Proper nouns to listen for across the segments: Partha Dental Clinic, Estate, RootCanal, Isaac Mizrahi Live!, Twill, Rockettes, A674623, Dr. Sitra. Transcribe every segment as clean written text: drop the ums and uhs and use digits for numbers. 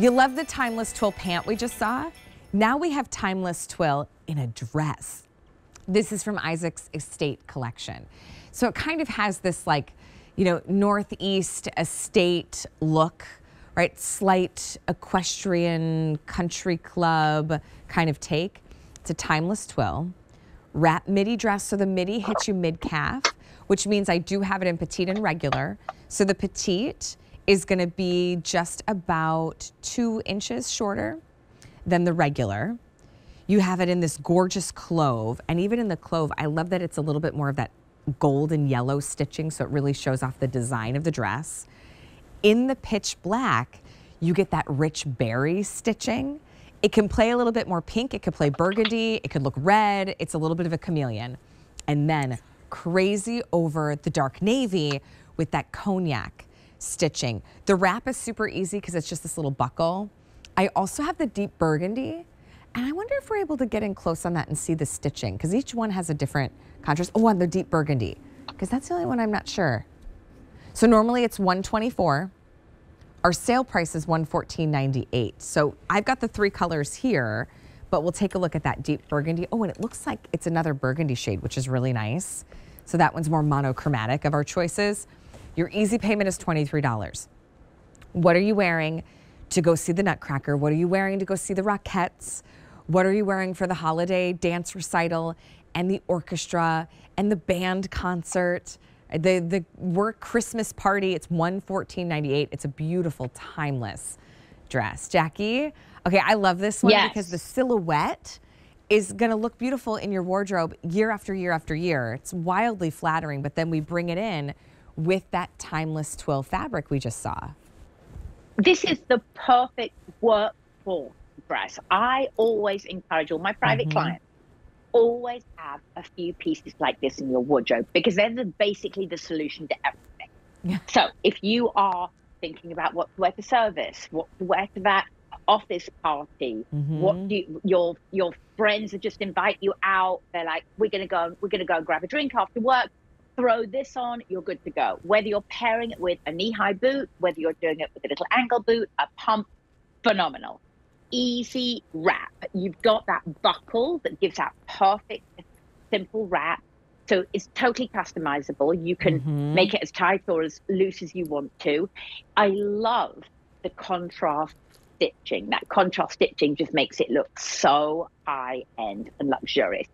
You love the timeless twill pant we just saw? Now we have timeless twill in a dress. This is from Isaac's estate collection. So it kind of has this like, you know, Northeast estate look, right? Slight equestrian country club kind of take. It's a timeless twill. Wrap midi dress so the midi hits you mid-calf, which means I do have it in petite and regular. So the petite is going to be just about 2 inches shorter than the regular. You have it in this gorgeous clove, and even in the clove, I love that it's a little bit more of that gold and yellow stitching, so it really shows off the design of the dress. In the pitch black, you get that rich berry stitching. It can play a little bit more pink, it could play burgundy, it could look red, it's a little bit of a chameleon. And then crazy over the dark navy with that cognac stitching. The wrap is super easy because it's just this little buckle. I also have the deep burgundy, and I wonder if we're able to get in close on that and see the stitching, because each one has a different contrast. Oh, and the deep burgundy, because that's the only one I'm not sure. So normally it's $124. Our sale price is $114.98. So I've got the three colors here, but we'll take a look at that deep burgundy. Oh, and it looks like it's another burgundy shade, which is really nice. So that one's more monochromatic of our choices. Your easy payment is $23. What are you wearing to go see the Nutcracker? What are you wearing to go see the Rockettes? What are you wearing for the holiday dance recital and the orchestra and the band concert? The work Christmas party, it's $114.98. It's a beautiful, timeless dress. Jackie, okay, I love this one. Yes, because the silhouette is gonna look beautiful in your wardrobe year after year after year. It's wildly flattering, but then we bring it in with that timeless twill fabric we just saw. This is the perfect work for dress. I always encourage all my private clients, always have a few pieces like this in your wardrobe, because they're basically the solution to everything. Yeah. So if you are thinking about what to wear for service, what to wear for that office party, what do you, your friends have just invite you out, they're like, we're gonna go and grab a drink after work, throw this on, you're good to go. Whether you're pairing it with a knee-high boot, whether you're doing it with a little ankle boot, a pump, phenomenal. Easy wrap. You've got that buckle that gives that perfect, simple wrap. So it's totally customizable. You can make it as tight or as loose as you want to. I love the contrast stitching. That contrast stitching just makes it look so high-end and luxurious.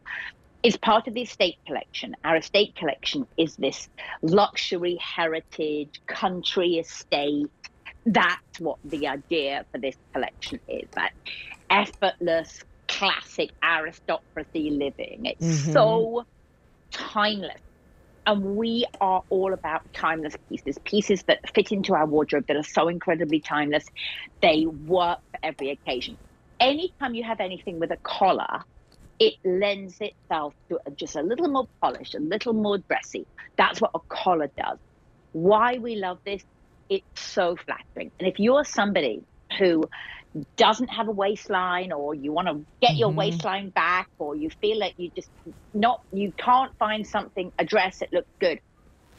It's part of the estate collection. Our estate collection is this luxury heritage country estate. That's what the idea for this collection is, that effortless, classic aristocracy living. It's so timeless. And we are all about timeless pieces, pieces that fit into our wardrobe that are so incredibly timeless. They work for every occasion. Anytime you have anything with a collar, it lends itself to just a little more polished, a little more dressy. That's what a collar does. Why we love this, it's so flattering. And if you're somebody who doesn't have a waistline, or you want to get your waistline back, or you feel like you just you can't find something, a dress that looks good,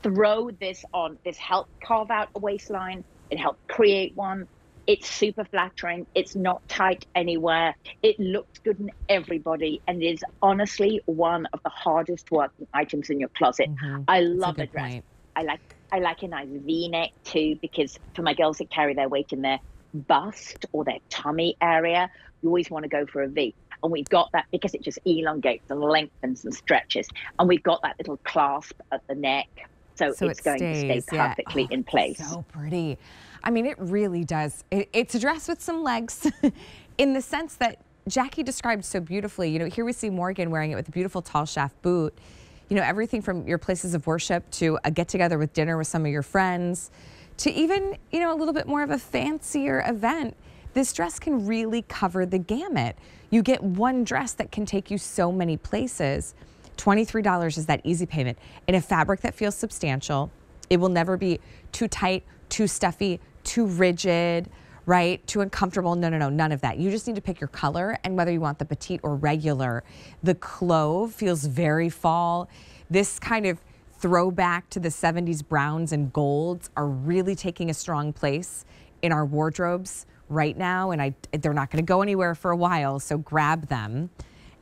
throw this on. This helps carve out a waistline. It helps create one. It's super flattering. It's not tight anywhere. It looks good on everybody, and is honestly one of the hardest working items in your closet. I love a dress. I like a nice V-neck too, because for my girls that carry their weight in their bust or their tummy area, you always want to go for a V. And we've got that because it just elongates and lengthens and stretches. And we've got that little clasp at the neck. So it's going to stay perfectly in place. So pretty. I mean, it really does. It's a dress with some legs in the sense that Jackie described so beautifully. You know, here we see Morgan wearing it with a beautiful tall shaft boot. You know, everything from your places of worship to a get together with dinner with some of your friends to even, you know, a little bit more of a fancier event. This dress can really cover the gamut. You get one dress that can take you so many places. $23 is that easy payment in a fabric that feels substantial. It will never be too tight, too stuffy, too rigid, right? Too uncomfortable. No, none of that. You just need to pick your color and whether you want the petite or regular. The clove feels very fall. This kind of throwback to the 70s browns and golds are really taking a strong place in our wardrobes right now, and they're not going to go anywhere for a while, so grab them.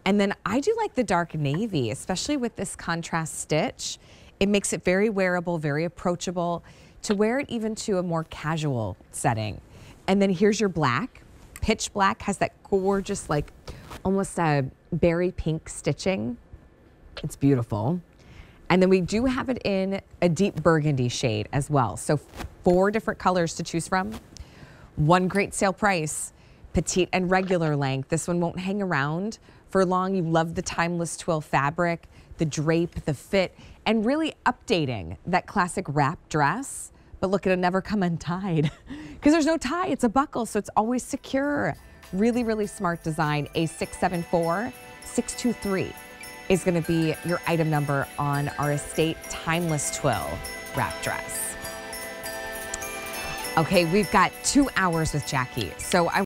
And then I do like the dark navy, especially with this contrast stitch. It makes it very wearable, very approachable, to wear it even to a more casual setting. And then here's your black. Pitch black has that gorgeous, like almost a berry pink stitching. It's beautiful. And then we do have it in a deep burgundy shade as well. So 4 different colors to choose from. One great sale price, petite and regular length. This one won't hang around for long. You love the timeless twill fabric, the drape, the fit, and really updating that classic wrap dress. But look, it'll never come untied because there's no tie. It's a buckle, so it's always secure. Really, really smart design. A674-623 is going to be your item number on our Estate Timeless Twill wrap dress. Okay, we've got 2 hours with Jackie, so I